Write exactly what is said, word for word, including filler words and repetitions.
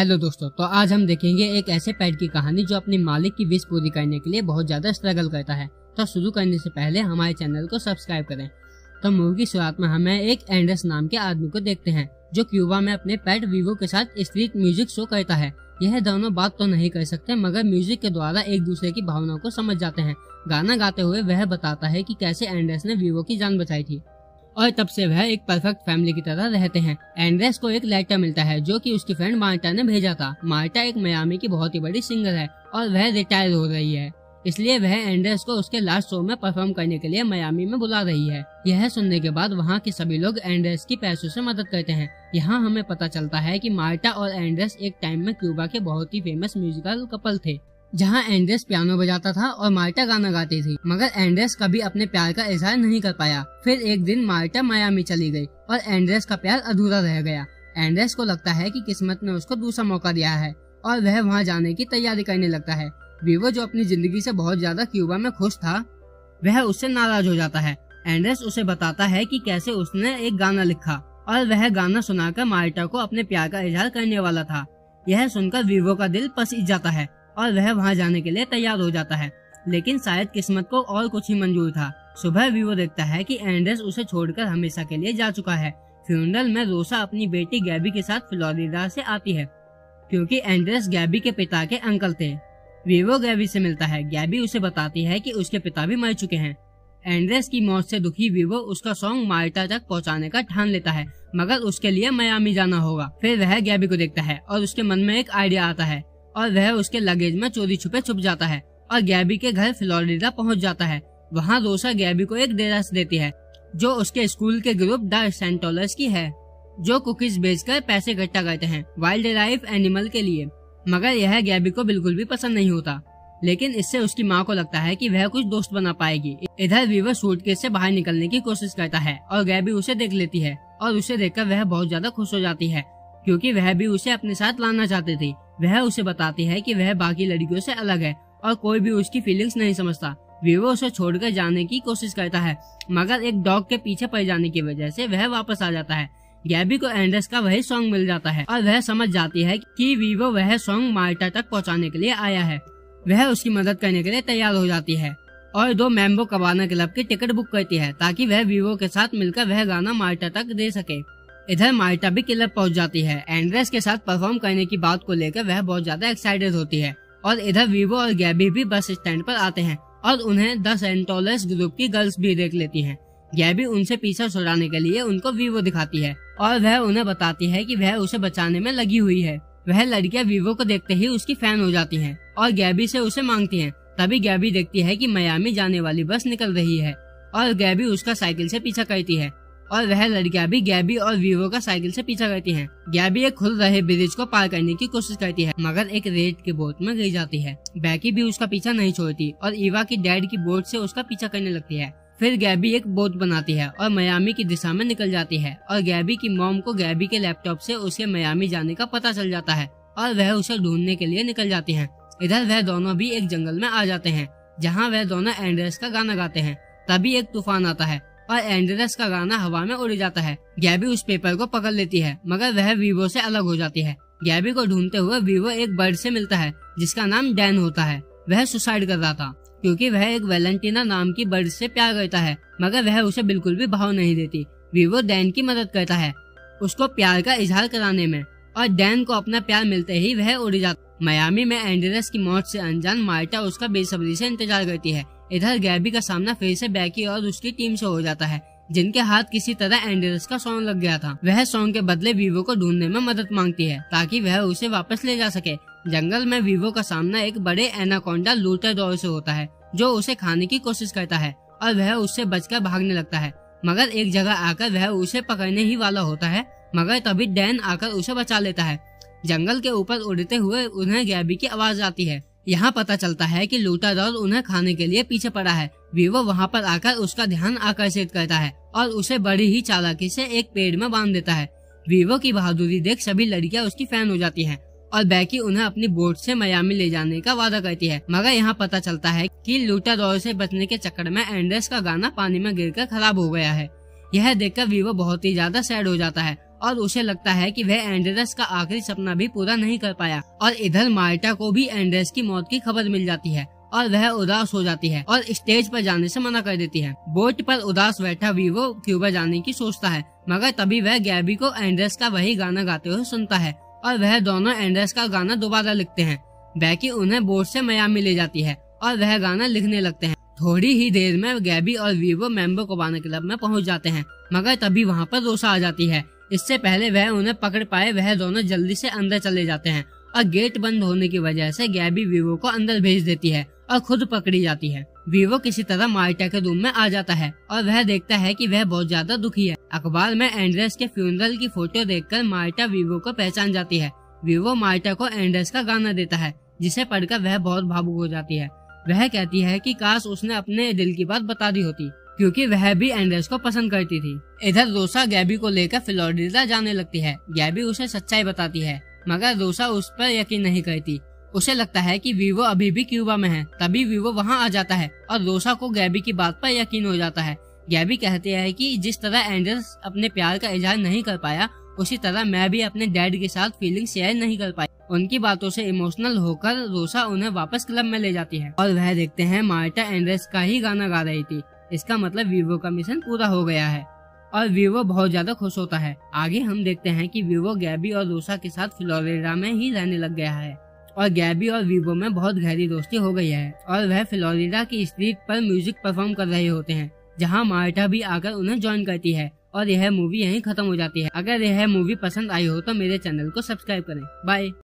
Hello दोस्तों, तो आज हम देखेंगे एक ऐसे पेट की कहानी जो अपने मालिक की विश पूरी करने के लिए बहुत ज्यादा स्ट्रगल करता है। तो शुरू करने से पहले हमारे चैनल को सब्सक्राइब करें। तो मूवी की शुरुआत में हमें एक एंड्रेस नाम के आदमी को देखते हैं जो क्यूबा में अपने पेट विवो के साथ स्ट्रीट म्यूजिक शो करता है। यह दोनों बात तो नहीं कर सकते मगर म्यूजिक के द्वारा एक दूसरे की भावनाओं को समझ जाते हैं। गाना गाते हुए वह बताता है कि कैसे एंड्रेस ने विवो की जान बचाई थी और तब से वह एक परफेक्ट फैमिली की तरह रहते हैं। एंड्रेस को एक लेटर मिलता है जो कि उसकी फ्रेंड मार्टा ने भेजा था। मार्टा एक मियामी की बहुत ही बड़ी सिंगर है और वह रिटायर हो रही है, इसलिए वह एंड्रेस को उसके लास्ट शो में परफॉर्म करने के लिए मियामी में बुला रही है। यह सुनने के बाद वहाँ के सभी लोग एंड्रेस की पैसों से मदद करते हैं। यहाँ हमें पता चलता है कि मार्टा और एंड्रेस एक टाइम में क्यूबा के बहुत ही फेमस म्यूजिकल कपल थे, जहाँ एंड्रेस पियानो बजाता था और मार्टा गाना गाती थी। मगर एंड्रेस कभी अपने प्यार का इजहार नहीं कर पाया। फिर एक दिन मार्टा मियामी चली गई और एंड्रेस का प्यार अधूरा रह गया। एंड्रेस को लगता है कि किस्मत ने उसको दूसरा मौका दिया है और वह वहाँ जाने की तैयारी करने लगता है। विवो जो अपनी जिंदगी से बहुत ज्यादा क्यूबा में खुश था, वह उससे नाराज हो जाता है। एंड्रेस उसे बताता है कि कैसे उसने एक गाना लिखा और वह गाना सुनाकर मार्टा को अपने प्यार का इजहार करने वाला था। यह सुनकर विवो का दिल पसीज जाता है और वह वहां जाने के लिए तैयार हो जाता है, लेकिन शायद किस्मत को और कुछ ही मंजूर था। सुबह विवो देखता है कि एंड्रेस उसे छोड़कर हमेशा के लिए जा चुका है। फ्यूनरल में रोसा अपनी बेटी गैबी के साथ फ्लोरिडा से आती है क्योंकि एंड्रेस गैबी के पिता के अंकल थे। विवो गैबी से मिलता है। गैबी उसे बताती है कि उसके पिता भी मर चुके हैं। एंड्रेस की मौत से दुखी विवो उसका सॉन्ग मार्टा तक पहुंचाने का ठान लेता है, मगर उसके लिए मियामी जाना होगा। फिर वह गैबी को देखता है और उसके मन में एक आइडिया आता है और वह उसके लगेज में चोरी छुपे छुप जाता है और गैबी के घर फ्लोरिडा पहुंच जाता है। वहां रोसा गैबी को एक ड्रेस देती है जो उसके स्कूल के ग्रुप द सेंटोलर्स की है, जो कुकीज बेचकर पैसे इकट्ठा करते हैं वाइल्ड लाइफ एनिमल के लिए। मगर यह गैबी को बिल्कुल भी पसंद नहीं होता, लेकिन इससे उसकी माँ को लगता है कि वह कुछ दोस्त बना पाएगी। इधर विवर सूटकेस से बाहर निकलने की कोशिश करता है और गैबी उसे देख लेती है और उसे देखकर वह बहुत ज्यादा खुश हो जाती है क्योंकि वह भी उसे अपने साथ लाना चाहती थी। वह उसे बताती है कि वह बाकी लड़कियों से अलग है और कोई भी उसकी फीलिंग्स नहीं समझता। विवो उसे छोड़कर जाने की कोशिश करता है, मगर एक डॉग के पीछे पड़ जाने की वजह से वह वापस आ जाता है। गैबी को एंड्रेस का वही सॉन्ग मिल जाता है और वह समझ जाती है कि विवो वह सॉन्ग मार्टा तक पहुंचाने के लिए आया है। वह उसकी मदद करने के लिए तैयार हो जाती है और दो मैम्बो कबाना क्लब की टिकट बुक करती है ताकि वह विवो के साथ मिलकर वह गाना मार्टा तक दे सके। इधर मार्टा भी क्लब पहुंच जाती है। एंड्रेस के साथ परफॉर्म करने की बात को लेकर वह बहुत ज्यादा एक्साइटेड होती है और इधर विवो और गैबी भी बस स्टैंड पर आते हैं और उन्हें द सेंटोलर्स ग्रुप की गर्ल्स भी देख लेती हैं। गैबी उनसे पीछा छुड़ाने के लिए उनको विवो दिखाती है और वह उन्हें बताती है कि वह उसे बचाने में लगी हुई है। वह लड़कियां विवो को देखते ही उसकी फैन हो जाती है और गैबी से उसे मांगती है। तभी गैबी देखती है कि मियामी जाने वाली बस निकल रही है और गैबी उसका साइकिल से पीछा करती है और वह लड़कियां भी गैबी और विवो का साइकिल से पीछा करती हैं। गैबी एक खुल रहे ब्रिज को पार करने की कोशिश करती है मगर एक रेत के बोट में गिर जाती है। बैकी भी उसका पीछा नहीं छोड़ती और ईवा की डैड की बोट से उसका पीछा करने लगती है। फिर गैबी एक बोट बनाती है और मियामी की दिशा में निकल जाती है और गैबी की मॉम को गैबी के लैपटॉप से उसके मियामी जाने का पता चल जाता है और वह उसे ढूंढने के लिए निकल जाती है। इधर वह दोनों भी एक जंगल में आ जाते हैं जहाँ वह दोनों एंड्रेस का गाना गाते हैं। तभी एक तूफान आता है और एंड्रेस का गाना हवा में उड़ जाता है। गैबी उस पेपर को पकड़ लेती है मगर वह विवो से अलग हो जाती है। गैबी को ढूंढते हुए विवो एक बर्ड से मिलता है जिसका नाम डैन होता है। वह सुसाइड कर रहा था क्योंकि वह एक वैलेंटीना नाम की बर्ड से प्यार करता है, मगर वह उसे बिल्कुल भी भाव नहीं देती। विवो डैन की मदद करता है उसको प्यार का इजहार कराने में और डैन को अपना प्यार मिलते ही वह उड़ जाता। मियामी में एंड्रेस की मौत से अनजान मार्टा उसका बेसब्री से इंतजार करती है। इधर गैबी का सामना फिर से बैकी और उसकी टीम से हो जाता है जिनके हाथ किसी तरह एंड्रेस का सॉन्ग लग गया था। वह सॉन्ग के बदले विवो को ढूंढने में मदद मांगती है ताकि वह उसे वापस ले जा सके। जंगल में विवो का सामना एक बड़े एनाकोंडा लूटाडोर से होता है जो उसे खाने की कोशिश करता है और वह उससे बचकर भागने लगता है, मगर एक जगह आकर वह उसे पकड़ने ही वाला होता है, मगर तभी डैन आकर उसे बचा लेता है। जंगल के ऊपर उड़ते हुए उन्हें गैबी की आवाज आती है। यहाँ पता चलता है कि लूटाडोर उन्हें खाने के लिए पीछे पड़ा है। विवो वहाँ पर आकर उसका ध्यान आकर्षित करता है और उसे बड़ी ही चालाकी से एक पेड़ में बांध देता है। विवो की बहादुरी देख सभी लड़कियाँ उसकी फैन हो जाती हैं और बैकी उन्हें अपनी बोट से मियामी ले जाने का वादा करती है, मगर यहाँ पता चलता है कि लूटाडोर से बचने के चक्कर में एंड्रेस का गाना पानी में गिरकर खराब हो गया है। यह देखकर विवो बहुत ही ज्यादा सैड हो जाता है और उसे लगता है कि वह एंड्रेस का आखिरी सपना भी पूरा नहीं कर पाया। और इधर मार्टा को भी एंड्रेस की मौत की खबर मिल जाती है और वह उदास हो जाती है और स्टेज पर जाने से मना कर देती है। बोट पर उदास बैठा वीवो क्यूबा जाने की सोचता है, मगर तभी वह गैबी को एंड्रेस का वही गाना गाते हुए सुनता है और वह दोनों एंड्रेस का गाना दोबारा लिखते हैं। बैकी उन्हें बोट से मियामी ले जाती है और वह गाना लिखने लगते हैं। थोड़ी ही देर में गैबी और वीवो मैम्बो कोबाना क्लब में पहुंच जाते हैं, मगर तभी वहां पर रोसा आ जाती है। इससे पहले वह उन्हें पकड़ पाए, वह दोनों जल्दी से अंदर चले जाते हैं और गेट बंद होने की वजह से गैबी वीवो को अंदर भेज देती है और खुद पकड़ी जाती है। वीवो किसी तरह मार्टा के रूम में आ जाता है और वह देखता है कि वह बहुत ज्यादा दुखी है। अखबार में एंड्रेस के फ्यूनरल की फोटो देखकर मार्टा वीवो को पहचान जाती है। वीवो मार्टा को एंड्रेस का गाना देता है, जिसे पढ़कर वह बहुत भावुक हो जाती है। वह कहती है कि काश उसने अपने दिल की बात बता दी होती, क्योंकि वह भी एंड्रेस को पसंद करती थी। इधर रोसा गैबी को लेकर फ्लोरिडा जाने लगती है। गैबी उसे सच्चाई बताती है, मगर रोसा उस पर यकीन नहीं करती। उसे लगता है कि वीवो अभी भी क्यूबा में है। तभी वीवो वहां आ जाता है और रोसा को गैबी की बात पर यकीन हो जाता है। गैबी कहती है कि जिस तरह एंड्रेस अपने प्यार का इजहार नहीं कर पाया, उसी तरह मैं भी अपने डैड के साथ फीलिंग शेयर नहीं कर पाई। उनकी बातों से इमोशनल होकर रोसा उन्हें वापस क्लब में ले जाती है और वह देखते हैं मार्टा एंड्रेस का ही गाना गा रही थी। इसका मतलब वीवो का मिशन पूरा हो गया है और वीवो बहुत ज्यादा खुश होता है। आगे हम देखते हैं कि वीवो गैबी और रोसा के साथ फ्लोरिडा में ही रहने लग गया है और गैबी और वीवो में बहुत गहरी दोस्ती हो गई है और वह फ्लोरिडा की स्ट्रीट पर म्यूजिक परफॉर्म कर रहे होते हैं, जहां मार्टा भी आकर उन्हें ज्वाइन करती है। और यह मूवी यहीं खत्म हो जाती है। अगर यह मूवी पसंद आई हो तो मेरे चैनल को सब्सक्राइब करें। बाय।